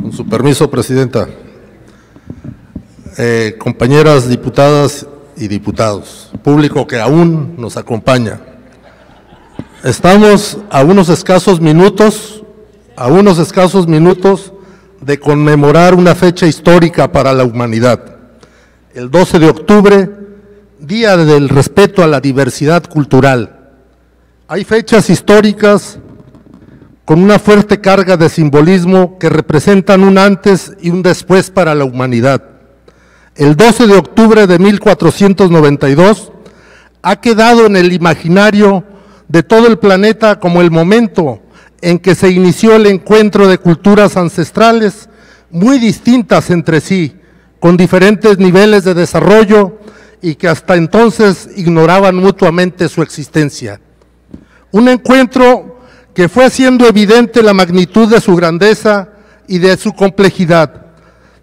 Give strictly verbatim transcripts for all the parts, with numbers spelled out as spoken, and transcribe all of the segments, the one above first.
Con su permiso, Presidenta. Eh, compañeras diputadas y diputados, público que aún nos acompaña. Estamos a unos escasos minutos, a unos escasos minutos de conmemorar una fecha histórica para la humanidad. El doce de octubre, Día del Respeto a la Diversidad Cultural. Hay fechas históricas con una fuerte carga de simbolismo que representan un antes y un después para la humanidad. El doce de octubre de mil cuatrocientos noventa y dos ha quedado en el imaginario de todo el planeta como el momento en que se inició el encuentro de culturas ancestrales muy distintas entre sí, con diferentes niveles de desarrollo y que hasta entonces ignoraban mutuamente su existencia. Un encuentro que fue haciendo evidente la magnitud de su grandeza y de su complejidad,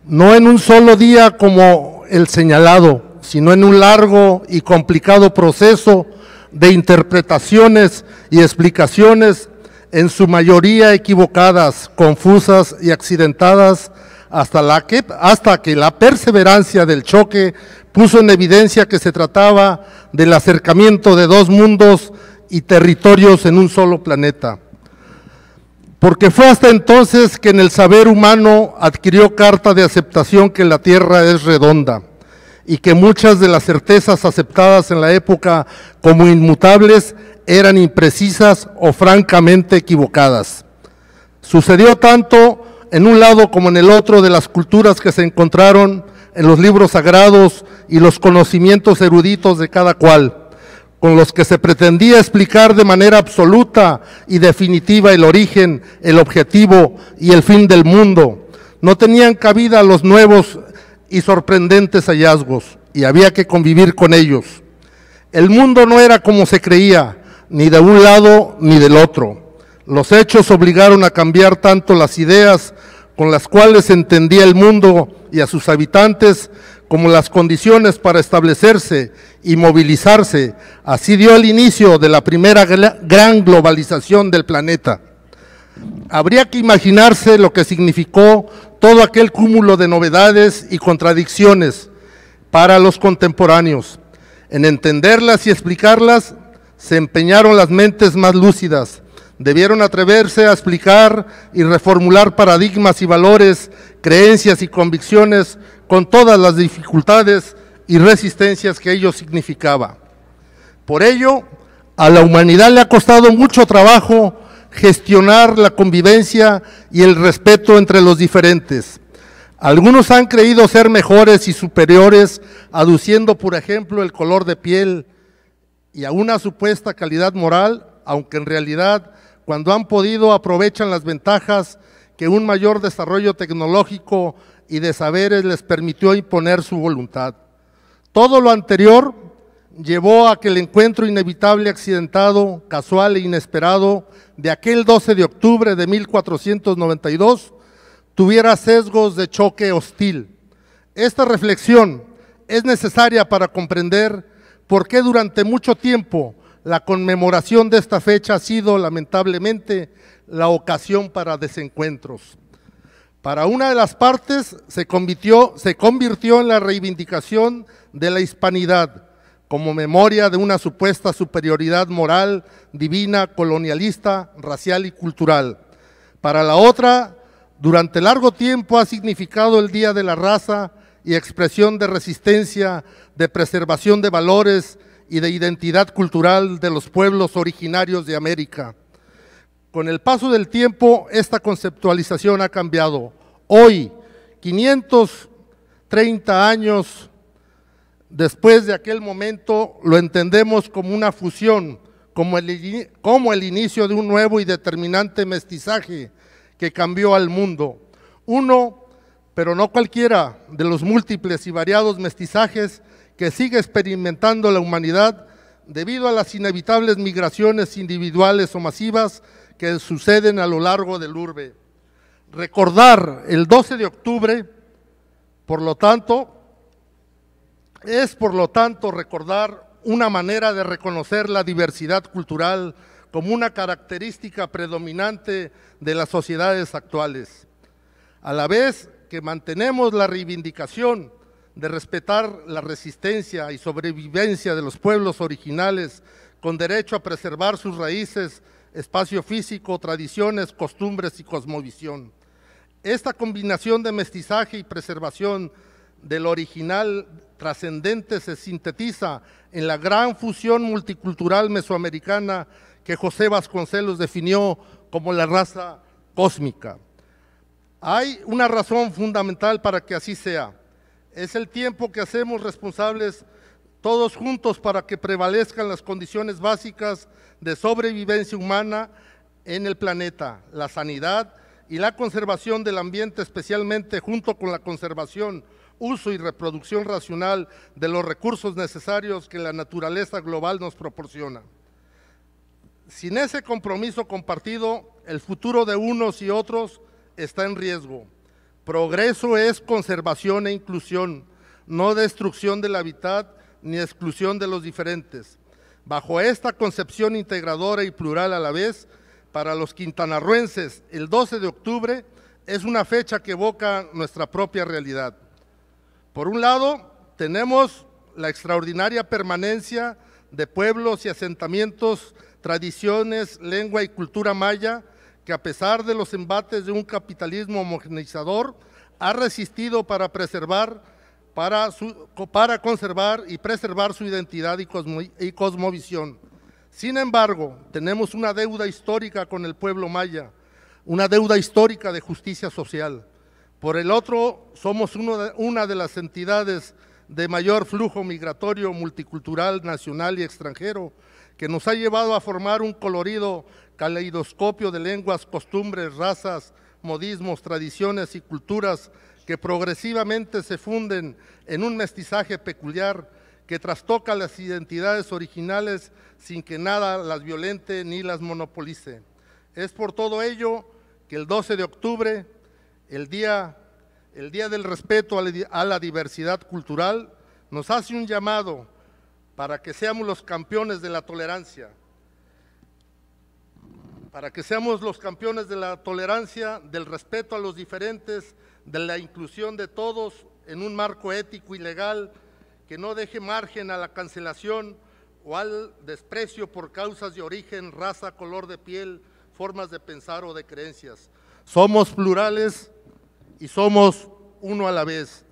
no en un solo día como el señalado, sino en un largo y complicado proceso de interpretaciones y explicaciones, en su mayoría equivocadas, confusas y accidentadas, hasta, la que, hasta que la perseverancia del choque puso en evidencia que se trataba del acercamiento de dos mundos y territorios en un solo planeta. Porque fue hasta entonces que en el saber humano adquirió carta de aceptación que la Tierra es redonda y que muchas de las certezas aceptadas en la época como inmutables eran imprecisas o francamente equivocadas. Sucedió tanto en un lado como en el otro de las culturas que se encontraron en los libros sagrados y los conocimientos eruditos de cada cual, con los que se pretendía explicar de manera absoluta y definitiva el origen, el objetivo y el fin del mundo. No tenían cabida los nuevos y sorprendentes hallazgos, y había que convivir con ellos. El mundo no era como se creía, ni de un lado ni del otro. Los hechos obligaron a cambiar tanto las ideas con las cuales se entendía el mundo y a sus habitantes, como las condiciones para establecerse y movilizarse. Así dio el inicio de la primera gran globalización del planeta. Habría que imaginarse lo que significó todo aquel cúmulo de novedades y contradicciones para los contemporáneos. En entenderlas y explicarlas se empeñaron las mentes más lúcidas. Debieron atreverse a explicar y reformular paradigmas y valores, creencias y convicciones, con todas las dificultades y resistencias que ello significaba. Por ello, a la humanidad le ha costado mucho trabajo gestionar la convivencia y el respeto entre los diferentes. Algunos han creído ser mejores y superiores, aduciendo, por ejemplo, el color de piel y a una supuesta calidad moral, aunque en realidad, cuando han podido, aprovechan las ventajas que un mayor desarrollo tecnológico y de saberes les permitió imponer su voluntad. Todo lo anterior llevó a que el encuentro inevitable, accidentado, casual e inesperado de aquel doce de octubre de mil cuatrocientos noventa y dos tuviera sesgos de choque hostil. Esta reflexión es necesaria para comprender por qué durante mucho tiempo la conmemoración de esta fecha ha sido, lamentablemente, la ocasión para desencuentros. Para una de las partes se convirtió, se convirtió en la reivindicación de la hispanidad, como memoria de una supuesta superioridad moral, divina, colonialista, racial y cultural. Para la otra, durante largo tiempo ha significado el Día de la Raza y expresión de resistencia, de preservación de valores y de identidad cultural de los pueblos originarios de América. Con el paso del tiempo, esta conceptualización ha cambiado. Hoy, quinientos treinta años después de aquel momento, lo entendemos como una fusión, como el, como el inicio de un nuevo y determinante mestizaje que cambió al mundo. Uno, pero no cualquiera, de los múltiples y variados mestizajes que sigue experimentando la humanidad debido a las inevitables migraciones individuales o masivas que suceden a lo largo del urbe. Recordar el doce de octubre, por lo tanto, es por lo tanto recordar una manera de reconocer la diversidad cultural como una característica predominante de las sociedades actuales. a la vez que mantenemos la reivindicación de respetar la resistencia y sobrevivencia de los pueblos originales con derecho a preservar sus raíces, espacio físico, tradiciones, costumbres y cosmovisión. Esta combinación de mestizaje y preservación del original trascendente se sintetiza en la gran fusión multicultural mesoamericana que José Vasconcelos definió como la raza cósmica. Hay una razón fundamental para que así sea. Es el tiempo que hacemos responsables todos juntos para que prevalezcan las condiciones básicas de sobrevivencia humana en el planeta, la sanidad y la conservación del ambiente, especialmente junto con la conservación, uso y reproducción racional de los recursos necesarios que la naturaleza global nos proporciona. Sin ese compromiso compartido, el futuro de unos y otros está en riesgo. Progreso es conservación e inclusión, no destrucción del hábitat ni exclusión de los diferentes. Bajo esta concepción integradora y plural a la vez, para los quintanarruenses, el doce de octubre es una fecha que evoca nuestra propia realidad. Por un lado, tenemos la extraordinaria permanencia de pueblos y asentamientos, tradiciones, lengua y cultura maya, que a pesar de los embates de un capitalismo homogeneizador, ha resistido para preservar, para, su, para conservar y preservar su identidad y, cosmo, y cosmovisión. Sin embargo, tenemos una deuda histórica con el pueblo maya, una deuda histórica de justicia social. Por el otro, somos uno de, una de las entidades de mayor flujo migratorio multicultural, nacional y extranjero, que nos ha llevado a formar un colorido caleidoscopio de lenguas, costumbres, razas, modismos, tradiciones y culturas que progresivamente se funden en un mestizaje peculiar que trastoca las identidades originales sin que nada las violente ni las monopolice. Es por todo ello que el doce de octubre, el día, el día del respeto a la diversidad cultural, nos hace un llamado para que seamos los campeones de la tolerancia, para que seamos los campeones de la tolerancia, del respeto a los diferentes, de la inclusión de todos en un marco ético y legal que no deje margen a la cancelación o al desprecio por causas de origen, raza, color de piel, formas de pensar o de creencias. Somos plurales y somos uno a la vez.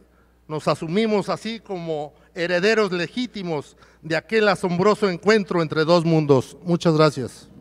Nos asumimos así como herederos legítimos de aquel asombroso encuentro entre dos mundos. Muchas gracias.